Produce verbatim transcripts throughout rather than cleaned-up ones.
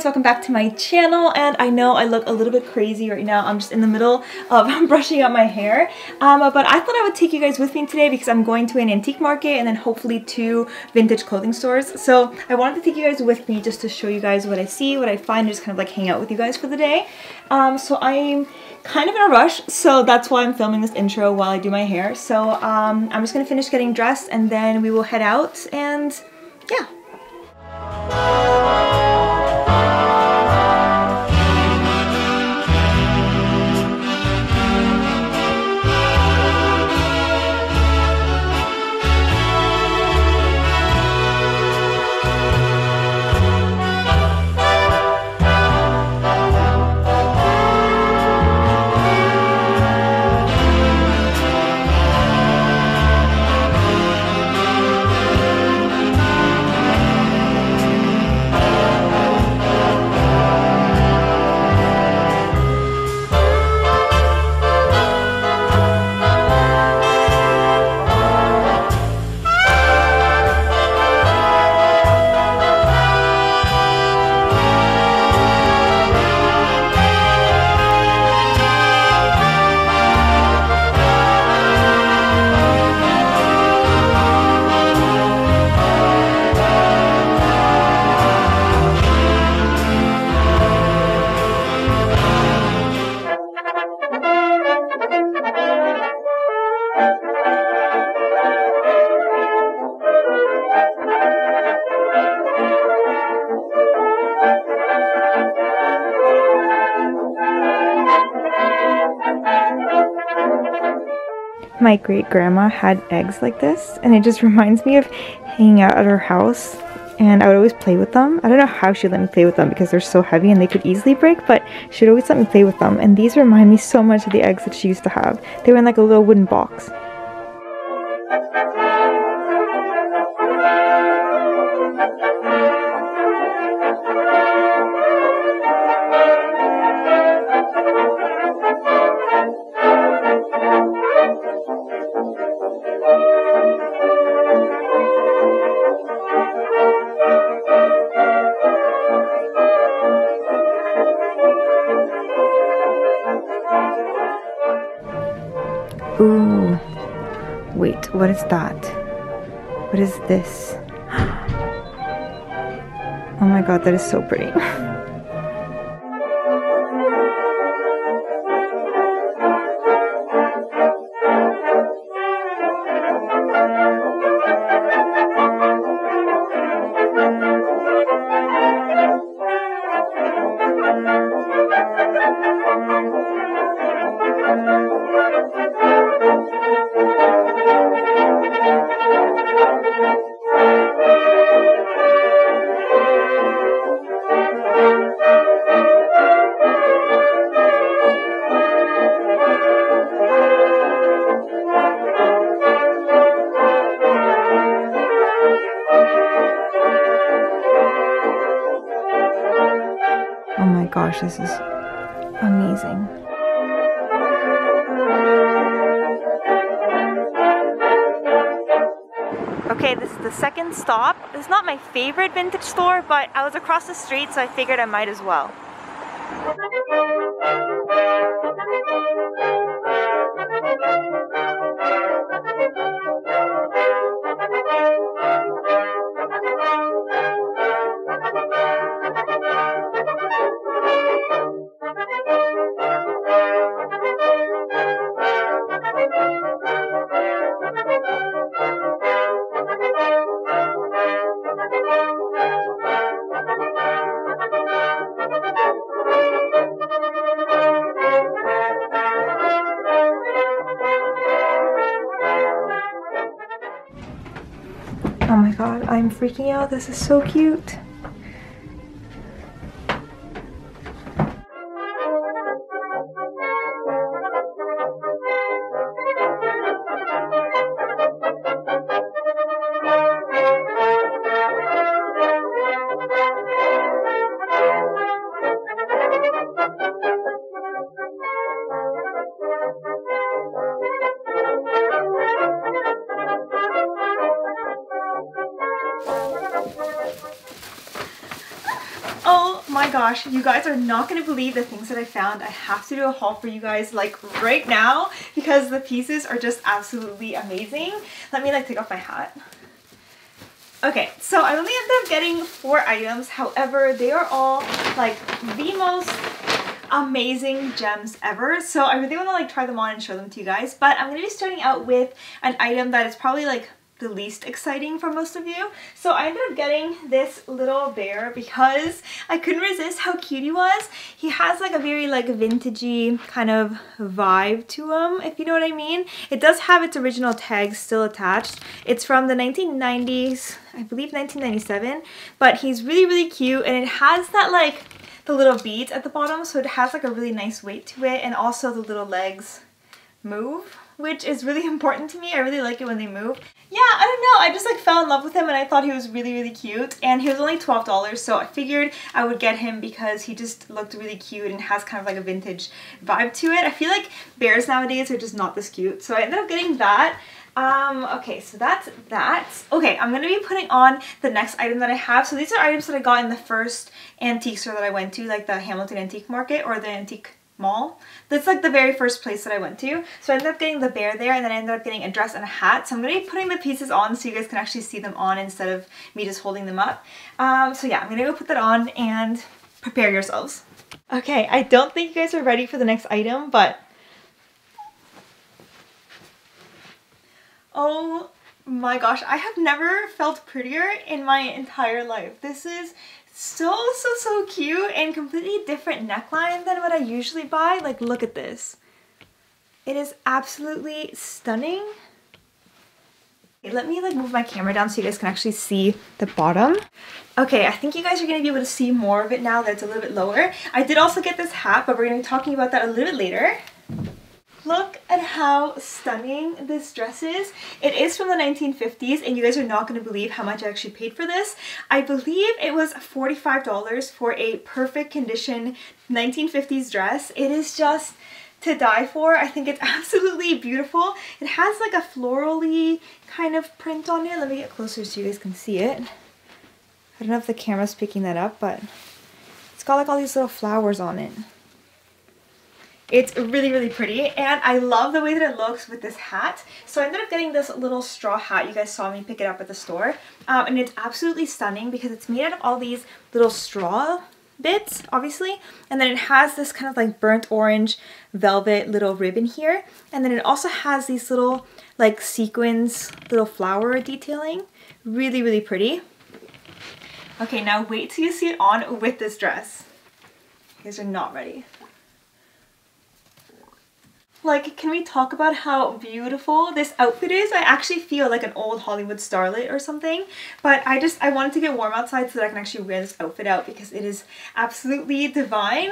guys, welcome back to my channel. And I know I look a little bit crazy right now. I'm just in the middle of brushing out my hair. Um, but I thought I would take you guys with me today because I'm going to an antique market and then hopefully to vintage clothing stores. So I wanted to take you guys with me just to show you guys what I see, what I find, and just kind of like hang out with you guys for the day. Um, so I'm kind of in a rush, so that's why I'm filming this intro while I do my hair. So um, I'm just gonna finish getting dressed and then we will head out and yeah. My great-grandma had eggs like this, and it just reminds me of hanging out at her house, and I would always play with them. I don't know how she let me play with them because they're so heavy and they could easily break, but she'd always let me play with them, and these remind me so much of the eggs that she used to have. They were in like a little wooden box. Ooh, wait, what is that? What is this? Oh my god, that is so pretty. Gosh, this is amazing. Okay, this is the second stop. It's not my favorite vintage store, but I was across the street, so I figured I might as well. Oh my god, I'm freaking out. This is so cute. my gosh, you guys are not going to believe the things that I found. I have to do a haul for you guys like right now because the pieces are just absolutely amazing. Let me like take off my hat. Okay, so I only ended up getting four items. However, they are all like the most amazing gems ever. So I really want to like try them on and show them to you guys. But I'm going to be starting out with an item that is probably like the least exciting for most of you. So I ended up getting this little bear because I couldn't resist how cute he was. He has like a very like vintagey kind of vibe to him, if you know what I mean. It does have its original tag still attached. It's from the nineteen nineties, I believe nineteen ninety-seven, but he's really really cute, and it has that like the little beads at the bottom, so it has like a really nice weight to it, and also the little legs move, which is really important to me. I really like it when they move. Yeah, I don't know, I just like fell in love with him and I thought he was really really cute, and he was only twelve dollars, so I figured I would get him because he just looked really cute and has kind of like a vintage vibe to it. I feel like bears nowadays are just not this cute, so I ended up getting that. Um, okay, so that's that. Okay, I'm going to be putting on the next item that I have. So these are items that I got in the first antique store that I went to, like the Hamilton Antique Market or the Antique Mall. That's like the very first place that I went to. So I ended up getting the bear there, and then I ended up getting a dress and a hat. So I'm going to be putting the pieces on so you guys can actually see them on instead of me just holding them up. Um, so yeah, I'm going to go put that on and prepare yourselves. Okay, I don't think you guys are ready for the next item, but oh my gosh, I have never felt prettier in my entire life. This is so, so, so cute, and completely different neckline than what I usually buy. Like, look at this. It is absolutely stunning. Okay, let me like move my camera down so you guys can actually see the bottom. Okay, I think you guys are going to be able to see more of it now that it's a little bit lower. I did also get this hat, but we're going to be talking about that a little bit later. Look at how stunning this dress is. It is from the nineteen fifties, and you guys are not going to believe how much I actually paid for this. I believe it was forty-five dollars for a perfect condition nineteen fifties dress. It is just to die for. I think it's absolutely beautiful. It has like a florally kind of print on it. Let me get closer so you guys can see it. I don't know if the camera's picking that up, but it's got like all these little flowers on it. It's really, really pretty, and I love the way that it looks with this hat. So I ended up getting this little straw hat. You guys saw me pick it up at the store, um, and it's absolutely stunning because it's made out of all these little straw bits, obviously, and then it has this kind of like burnt orange velvet little ribbon here, and then it also has these little like sequins, little flower detailing. Really, really pretty. Okay, now wait till you see it on with this dress. You guys are not ready. Like, can we talk about how beautiful this outfit is? I actually feel like an old Hollywood starlet or something, but I just, I wanted to get warm outside so that I can actually wear this outfit out because it is absolutely divine.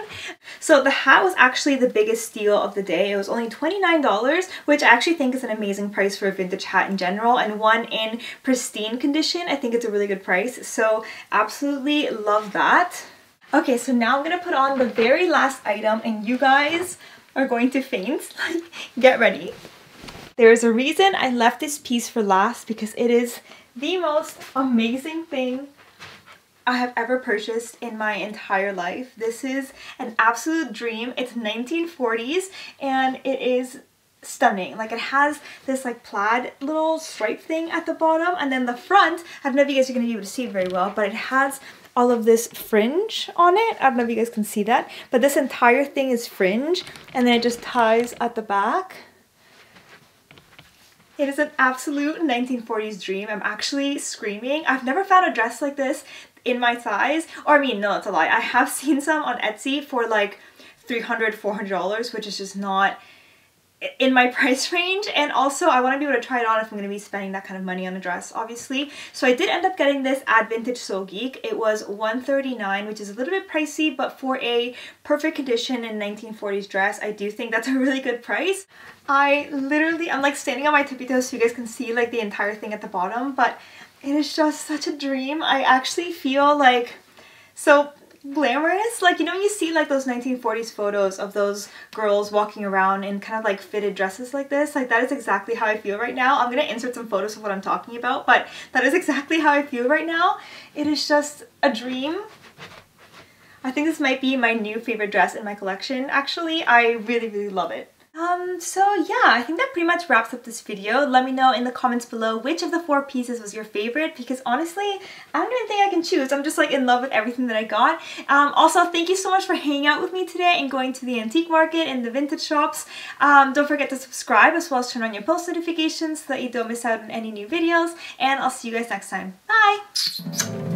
So the hat was actually the biggest steal of the day. It was only twenty-nine dollars, which I actually think is an amazing price for a vintage hat in general, and one in pristine condition. I think it's a really good price, so absolutely love that. Okay, so now I'm going to put on the very last item, and you guys are going to faint. Like, get ready. There is a reason I left this piece for last because it is the most amazing thing I have ever purchased in my entire life. This is an absolute dream. It's nineteen forties, and it is stunning. Like, it has this like plaid little stripe thing at the bottom, and then the front, I don't know if you guys are going to be able to see it very well, but it has all of this fringe on it. I don't know if you guys can see that, but this entire thing is fringe, and then it just ties at the back. It is an absolute nineteen forties dream. I'm actually screaming. I've never found a dress like this in my size, or I mean, no, that's a lie. I have seen some on Etsy for like three hundred, four hundred dollars, which is just not in my price range, and also I want to be able to try it on if I'm going to be spending that kind of money on a dress, obviously. So I did end up getting this at Vintage Soul Geek. It was one thirty-nine, which is a little bit pricey, but for a perfect condition in nineteen forties dress, I do think that's a really good price. I literally, I'm like standing on my tippy toes so you guys can see like the entire thing at the bottom, but it is just such a dream. I actually feel like so glamorous. Like, you know, you see like those nineteen forties photos of those girls walking around in kind of like fitted dresses like this. Like, that is exactly how I feel right now. I'm gonna insert some photos of what I'm talking about, but that is exactly how I feel right now. It is just a dream. I I think this might be my new favorite dress in my collection, actually. I really, really love it. Um, so yeah, I think that pretty much wraps up this video. Let me know in the comments below which of the four pieces was your favorite, because honestly, I don't even think I can choose. I'm just like in love with everything that I got. Um, also, thank you so much for hanging out with me today and going to the antique market and the vintage shops. Um, don't forget to subscribe as well as turn on your post notifications so that you don't miss out on any new videos, and I'll see you guys next time. Bye!